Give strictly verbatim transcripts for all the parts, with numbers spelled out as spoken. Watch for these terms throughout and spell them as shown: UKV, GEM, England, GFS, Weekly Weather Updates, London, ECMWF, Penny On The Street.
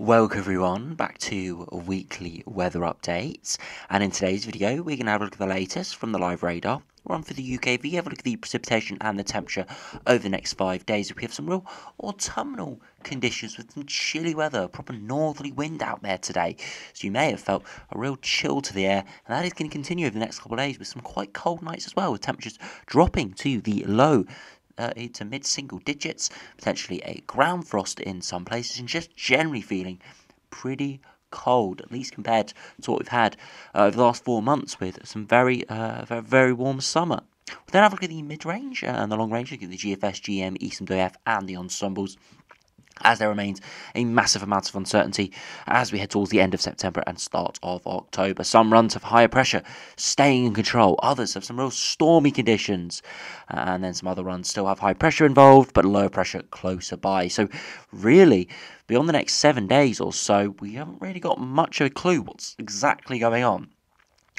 Welcome everyone back to a weekly weather update, and in today's video we're going to have a look at the latest from the live radar. We're on for the U K V, have a look at the precipitation and the temperature over the next five days. We have some real autumnal conditions with some chilly weather, a proper northerly wind out there today, so you may have felt a real chill to the air, and that is going to continue over the next couple of days with some quite cold nights as well, with temperatures dropping to the low Uh, to mid-single digits, potentially a ground frost in some places, and just generally feeling pretty cold, at least compared to what we've had uh, over the last four months with some very, uh, very, very warm summer. We'll then have a look at the mid-range and the long-range, look at the G F S, G E M, E C M W F and the ensembles, as there remains a massive amount of uncertainty as we head towards the end of September and start of October. Some runs have higher pressure staying in control, others have some real stormy conditions, and then some other runs still have high pressure involved but lower pressure closer by. So really, beyond the next seven days or so, we haven't really got much of a clue what's exactly going on.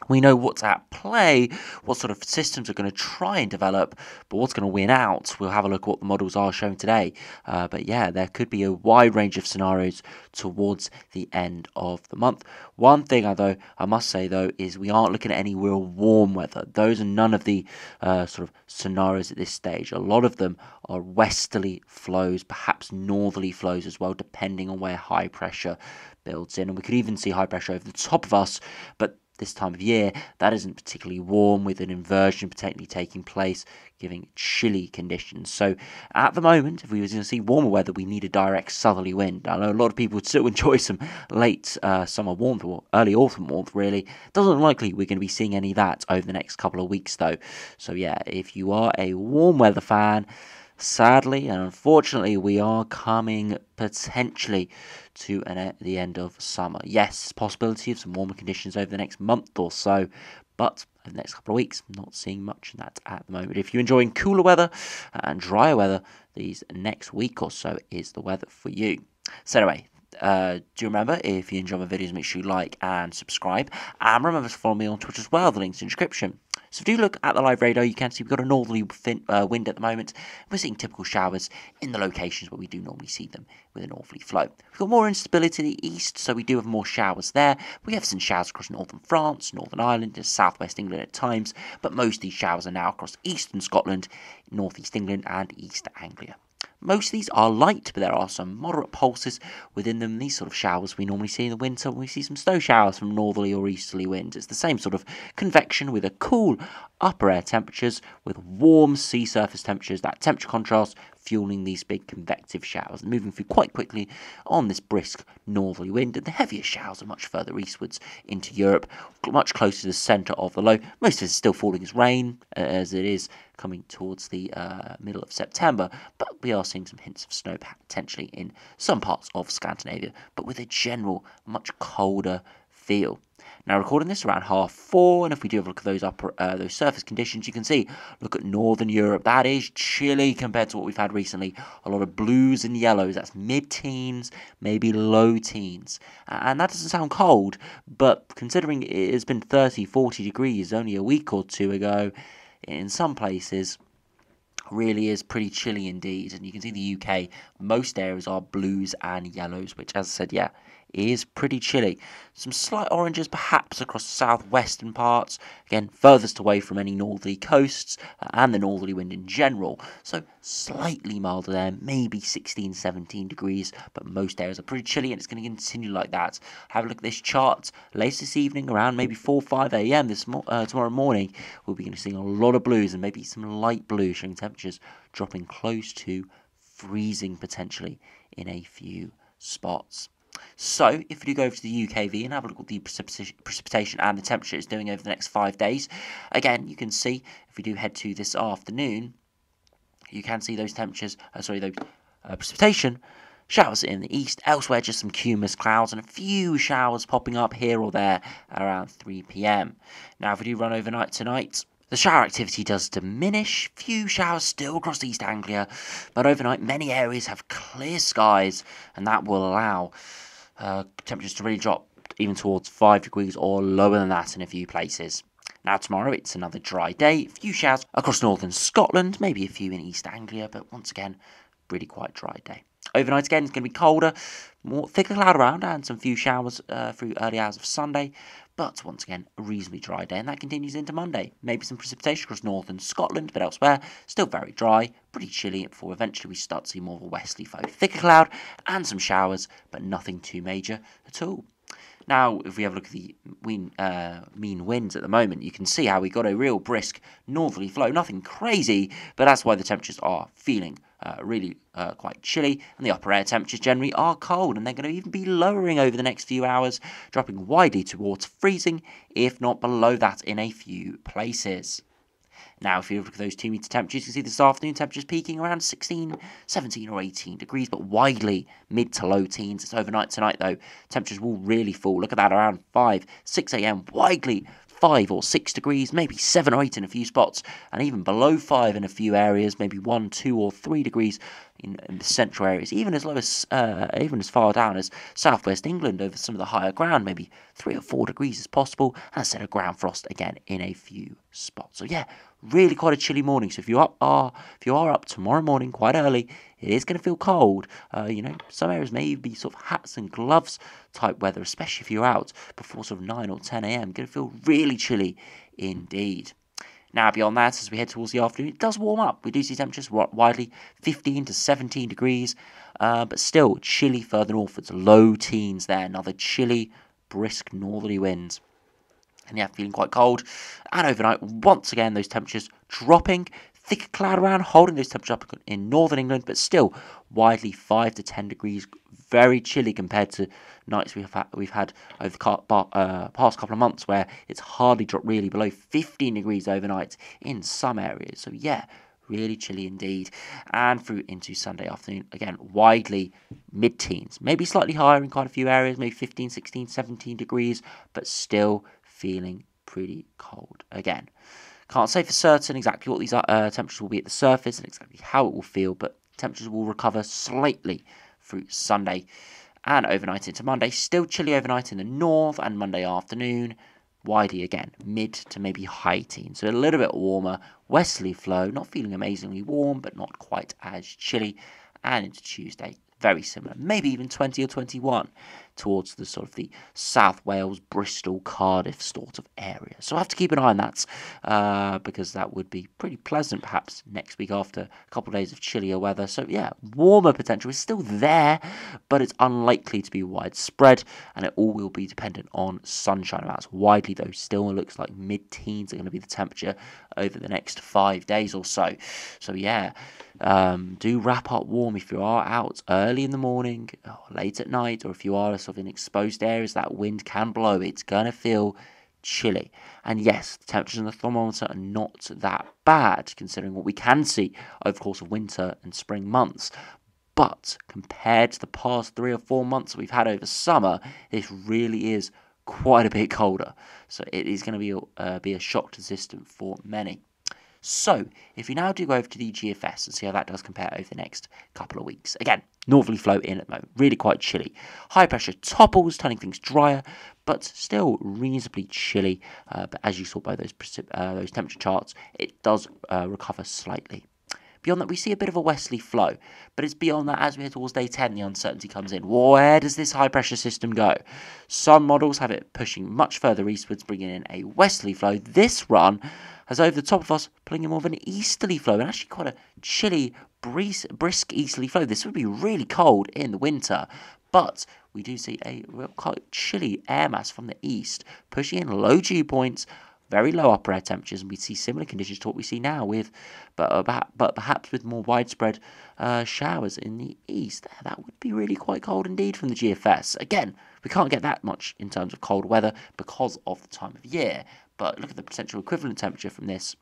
We know what's at play, what sort of systems are going to try and develop, but what's going to win out, we'll have a look at what the models are showing today. Uh, but yeah, there could be a wide range of scenarios towards the end of the month. One thing, I, though, I must say, though, is we aren't looking at any real warm weather. Those are none of the uh, sort of scenarios at this stage. A lot of them are westerly flows, perhaps northerly flows as well, depending on where high pressure builds in. And we could even see high pressure over the top of us, but this time of year, that isn't particularly warm, with an inversion potentially taking place, giving chilly conditions. So at the moment, if we were going to see warmer weather, we need a direct southerly wind. I know a lot of people would still enjoy some late uh, summer warmth or early autumn warmth, really. Doesn't look likely we're going to be seeing any of that over the next couple of weeks, though. So yeah, if you are a warm weather fan, sadly and unfortunately, we are coming potentially to an e the end of summer. Yes, possibility of some warmer conditions over the next month or so, but over the next couple of weeks, not seeing much of that at the moment. If you're enjoying cooler weather and drier weather, these next week or so is the weather for you. So anyway, Uh, do remember, if you enjoy my videos, make sure you like and subscribe, and remember to follow me on Twitter as well. The link's in the description. So if you look at the live radar, you can see we've got a northerly fin uh, wind at the moment. We're seeing typical showers in the locations where we do normally see them with a northerly flow. We've got more instability to the east, so we do have more showers there. We have some showers across northern France, northern Ireland and southwest England at times, but most of these showers are now across eastern Scotland, northeast England and east Anglia. Most of these are light, but there are some moderate pulses within them. These sort of showers we normally see in the winter when we see some snow showers from northerly or easterly winds. It's the same sort of convection with a cool upper air temperatures with warm sea surface temperatures, that temperature contrast fueling these big convective showers, moving through quite quickly on this brisk northerly wind. And the heavier showers are much further eastwards into Europe, much closer to the centre of the low. Most of it is still falling as rain, as it is coming towards the uh, middle of September, but we are seeing some hints of snow potentially in some parts of Scandinavia, but with a general much colder feel. Now, recording this around half four, and if we do have a look at those upper, uh, those surface conditions, you can see, look at northern Europe. That is chilly compared to what we've had recently. A lot of blues and yellows. That's mid-teens, maybe low teens. And that doesn't sound cold, but considering it has been thirty, forty degrees only a week or two ago, in some places, really is pretty chilly indeed. And you can see the U K, most areas are blues and yellows, which, as I said, yeah, is pretty chilly. Some slight oranges perhaps across the southwestern parts, again furthest away from any northerly coasts and the northerly wind in general, so slightly milder there, maybe sixteen, seventeen degrees, but most areas are pretty chilly, and it's going to continue like that. Have a look at this chart later this evening, around maybe four, five A M this mo uh, tomorrow morning, we'll be going to see a lot of blues and maybe some light blues, showing temperatures dropping close to freezing potentially in a few spots. So, if you do go over to the U K V and have a look at the precipitation and the temperature it's doing over the next five days, again, you can see, if we do head to this afternoon, you can see those temperatures, uh, sorry, those uh, precipitation, showers in the east, elsewhere just some cumulus clouds and a few showers popping up here or there around three P M Now, if we do run overnight tonight, the shower activity does diminish, few showers still across East Anglia, but overnight many areas have clear skies, and that will allow uh, temperatures to really drop even towards five degrees or lower than that in a few places. Now tomorrow it's another dry day, few showers across northern Scotland, maybe a few in East Anglia, but once again, really quite dry day. Overnight again, it's going to be colder, more thicker cloud around, and some few showers uh, through early hours of Sunday. But once again, a reasonably dry day, and that continues into Monday. Maybe some precipitation across northern Scotland, but elsewhere, still very dry, pretty chilly, before eventually we start to see more of a westerly flow. Thicker cloud and some showers, but nothing too major at all. Now, if we have a look at the mean, uh, mean winds at the moment, you can see how we got a real brisk northerly flow. Nothing crazy, but that's why the temperatures are feeling uh, really uh, quite chilly. And the upper air temperatures generally are cold, and they're going to even be lowering over the next few hours, dropping widely towards freezing, if not below that in a few places. Now, if you look at those two metre temperatures, you can see this afternoon temperatures peaking around sixteen, seventeen or eighteen degrees, but widely mid to low teens. It's overnight tonight, though. Temperatures will really fall. Look at that, around five, six a m, widely five or six degrees, maybe seven or eight in a few spots, and even below five in a few areas, maybe one, two or three degrees in, in the central areas, even as low as, uh, even as far down as southwest England over some of the higher ground, maybe three or four degrees is possible, and a set of ground frost again in a few spots. So yeah, really quite a chilly morning. So if you up are if you are up tomorrow morning quite early, it is going to feel cold. Uh, you know, some areas may be sort of hats and gloves type weather, especially if you're out before sort of nine or ten a m Going to feel really chilly indeed. Now, beyond that, as we head towards the afternoon, it does warm up. We do see temperatures widely fifteen to seventeen degrees, uh, but still chilly further northwards, low teens there. Another chilly, brisk northerly winds. And yeah, feeling quite cold. And overnight, once again, those temperatures dropping. Thicker cloud around, holding those temperatures up in northern England, but still widely five to ten degrees. Very chilly compared to nights we've had, we've had over the uh, past couple of months, where it's hardly dropped really below fifteen degrees overnight in some areas. So yeah, really chilly indeed. And through into Sunday afternoon, again, widely mid-teens. Maybe slightly higher in quite a few areas, maybe fifteen, sixteen, seventeen degrees, but still feeling pretty cold again. Can't say for certain exactly what these uh, temperatures will be at the surface and exactly how it will feel, but temperatures will recover slightly through Sunday. And overnight into Monday, still chilly overnight in the north, and Monday afternoon, widely again, mid to maybe high teens. So a little bit warmer, westerly flow, not feeling amazingly warm, but not quite as chilly. And into Tuesday, very similar, maybe even twenty or twenty-one towards the sort of the South Wales, Bristol, Cardiff sort of area. So I have to keep an eye on that uh, because that would be pretty pleasant perhaps next week after a couple of days of chillier weather. So yeah, warmer potential is still there, but it's unlikely to be widespread, and it all will be dependent on sunshine amounts. Widely though, still looks like mid-teens are going to be the temperature over the next five days or so. So yeah, um, do wrap up warm if you are out early. Early in the morning, or late at night, or if you are sort of in exposed areas, that wind can blow. It's going to feel chilly. And yes, the temperatures in the thermometer are not that bad, considering what we can see over the course of winter and spring months. But compared to the past three or four months we've had over summer, this really is quite a bit colder. So it is going to be, uh, be a shock to the system for many. So, if you now do go over to the G F S and see how that does compare over the next couple of weeks. Again, northerly flow in at the moment, really quite chilly. High pressure topples, turning things drier, but still reasonably chilly. Uh, but as you saw by those, uh, those temperature charts, it does uh, recover slightly. Beyond that, we see a bit of a westerly flow, but it's beyond that as we head towards day ten, the uncertainty comes in. Where does this high-pressure system go? Some models have it pushing much further eastwards, bringing in a westerly flow. This run has over the top of us, pulling in more of an easterly flow, and actually quite a chilly, brisk easterly flow. This would be really cold in the winter, but we do see a real quite chilly air mass from the east, pushing in low dew points, very low upper air temperatures, and we see similar conditions to what we see now, with, but, uh, but perhaps with more widespread uh, showers in the east. That would be really quite cold indeed from the G F S. Again, we can't get that much in terms of cold weather because of the time of year, but look at the potential equivalent temperature from this.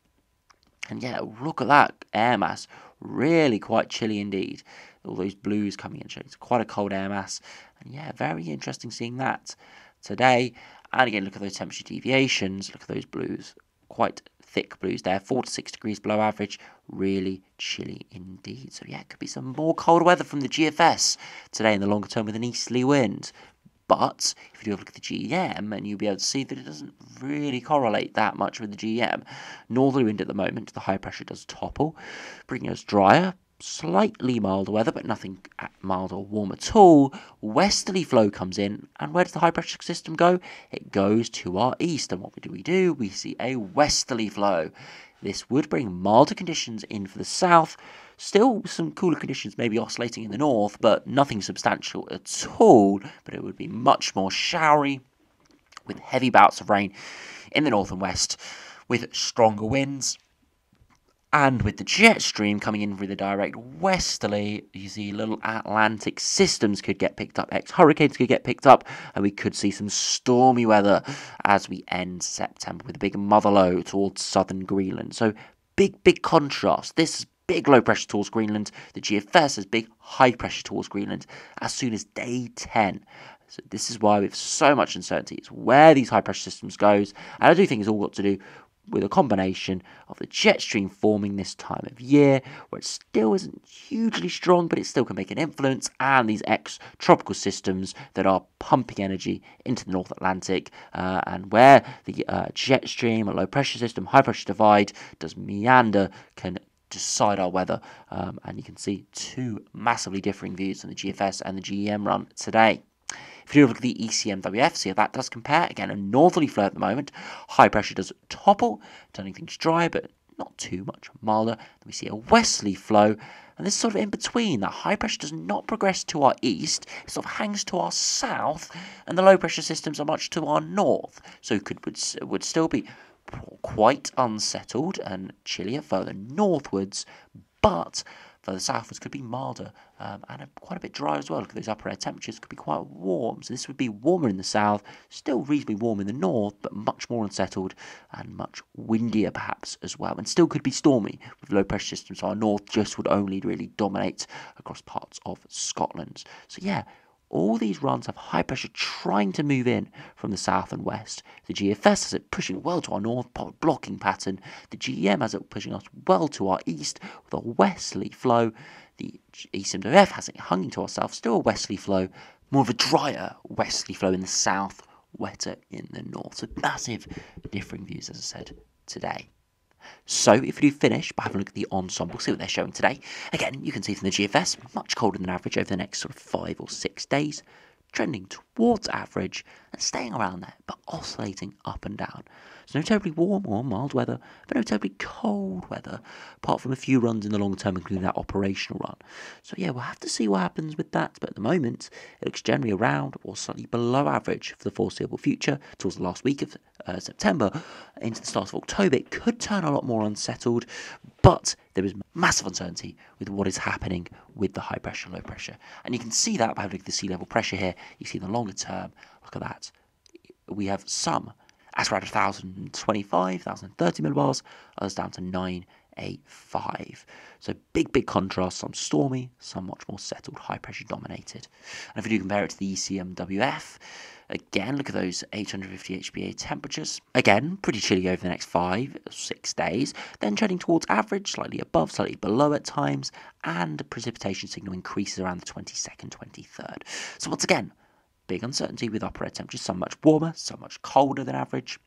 And yeah, look at that air mass, really quite chilly indeed. All those blues coming in, it's quite a cold air mass. And yeah, very interesting seeing that today. And again, look at those temperature deviations, look at those blues, quite thick blues there, four to six degrees below average, really chilly indeed. So yeah, it could be some more cold weather from the G F S today in the longer term with an easterly wind. But if you do have a look at the G E M, and you'll be able to see that it doesn't really correlate that much with the G E M. Northerly wind at the moment, the high pressure does topple, bringing us drier, slightly milder weather, but nothing mild or warm at all. Westerly flow comes in, and where does the high pressure system go? It goes to our east, and what do we do? We see a westerly flow. This would bring milder conditions in for the south, still some cooler conditions maybe oscillating in the north, but nothing substantial at all, but it would be much more showery with heavy bouts of rain in the north and west, with stronger winds. And with the jet stream coming in through the direct westerly, you see little Atlantic systems could get picked up, ex-hurricanes could get picked up, and we could see some stormy weather as we end September with a big mother low towards southern Greenland. So big, big contrast. This is big low pressure towards Greenland. The G F S is big high pressure towards Greenland as soon as day ten. So this is why we have so much uncertainty. It's where these high pressure systems goes, and I do think it's all got to do with a combination of the jet stream forming this time of year, where it still isn't hugely strong, but it still can make an influence, and these ex-tropical systems that are pumping energy into the North Atlantic, uh, and where the uh, jet stream, a low-pressure system, high-pressure divide, does meander, can decide our weather. Um, and you can see two massively differing views from the G F S and the G E M run today. If you look at the E C M W F, see how that does compare. Again, a northerly flow at the moment. High pressure does topple, turning things dry, but not too much milder. Then we see a westerly flow, and this is sort of in between. That high pressure does not progress to our east, it sort of hangs to our south, and the low pressure systems are much to our north. So could would, would still be quite unsettled and chillier further northwards, but further southwards could be milder um, and a, quite a bit drier as well. Look at those upper air temperatures, could be quite warm. So this would be warmer in the south, still reasonably warm in the north, but much more unsettled and much windier perhaps as well. And still could be stormy with low pressure systems. So our north just would only really dominate across parts of Scotland. So yeah, all these runs have high pressure trying to move in from the south and west. The G F S has it pushing well to our north, blocking pattern. The G E M has it pushing us well to our east with a westerly flow. The E C M W F has it hanging to ourselves, still a westerly flow, more of a drier westerly flow in the south, wetter in the north. So massive differing views, as I said, today. So, if we do finish by having a look at the ensemble, see what they're showing today. Again, you can see from the G F S, much colder than average over the next sort of five or six days, trending towards average and staying around there, but oscillating up and down. So, no terribly warm or mild weather, but no terribly cold weather, apart from a few runs in the long term, including that operational run. So, yeah, we'll have to see what happens with that, but at the moment, it looks generally around or slightly below average for the foreseeable future. Towards the last week of uh, September into the start of October, it could turn a lot more unsettled, but there is massive uncertainty with what is happening with the high pressure and low pressure. And you can see that by having the sea level pressure here. You see the longer term, look at that. We have some at around one thousand twenty-five, one thousand thirty millibars, others down to nine eighty-five. So big, big contrast, some stormy, some much more settled, high pressure dominated. And if we do compare it to the E C M W F, again, look at those eight hundred fifty H P A temperatures. Again, pretty chilly over the next five, six days. Then trending towards average, slightly above, slightly below at times. And precipitation signal increases around the twenty-second, twenty-third. So once again, big uncertainty with upper air temperatures. Some much warmer, some much colder than average.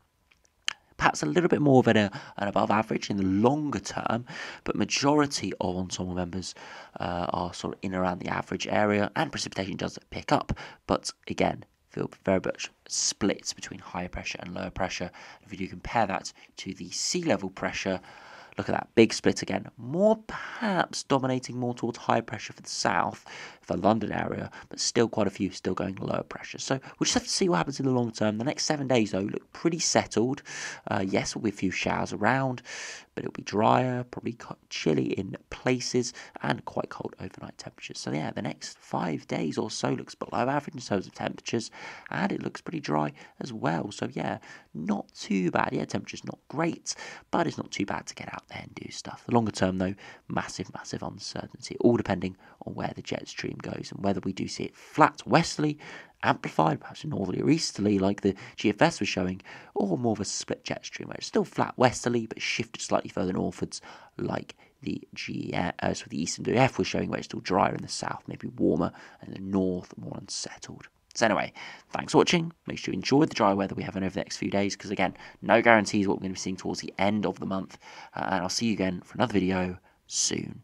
Perhaps a little bit more than a, an above average in the longer term, but majority of ensemble members uh, are sort of in around the average area. And precipitation does pick up, but again, feel very much split between higher pressure and lower pressure. If you do compare that to the sea level pressure, look at that big split again. More perhaps dominating more towards higher pressure for the south, for the London area, but still quite a few still going lower pressure. So we'll just have to see what happens in the long term. The next seven days though look pretty settled. Uh, yes, there'll be a few showers around, but it'll be drier, probably chilly in places, and quite cold overnight temperatures. So yeah, the next five days or so looks below average in terms of temperatures, and it looks pretty dry as well. So yeah, not too bad. Yeah, temperature's not great, but it's not too bad to get out there and do stuff. The longer term though, massive, massive uncertainty, all depending on where the jet stream goes and whether we do see it flat westerly, amplified, perhaps northerly or easterly like the G F S was showing, or more of a split jet stream where it's still flat westerly but shifted slightly further northwards like the G E M, uh, so the E C M W F was showing, where it's still drier in the south, maybe warmer, and the north more unsettled. So anyway, thanks for watching. Make sure you enjoy the dry weather we have over the next few days, because again, no guarantees what we're going to be seeing towards the end of the month, uh, and I'll see you again for another video soon.